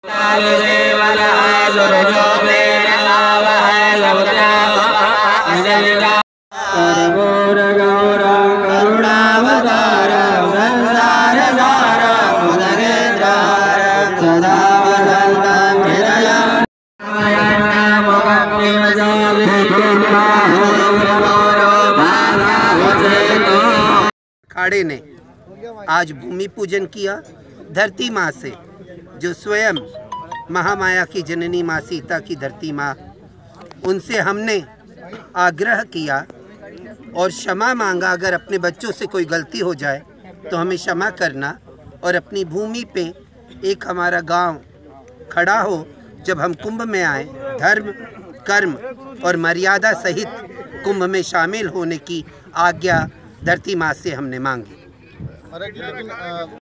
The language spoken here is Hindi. अखाड़े ने आज भूमि पूजन किया धरती माँ से, जो स्वयं महामाया की जननी माँ सीता की धरती माँ, उनसे हमने आग्रह किया और क्षमा मांगा। अगर अपने बच्चों से कोई गलती हो जाए तो हमें क्षमा करना, और अपनी भूमि पे एक हमारा गांव खड़ा हो। जब हम कुंभ में आए, धर्म, कर्म और मर्यादा सहित कुंभ में शामिल होने की आज्ञा धरती माँ से हमने मांगी।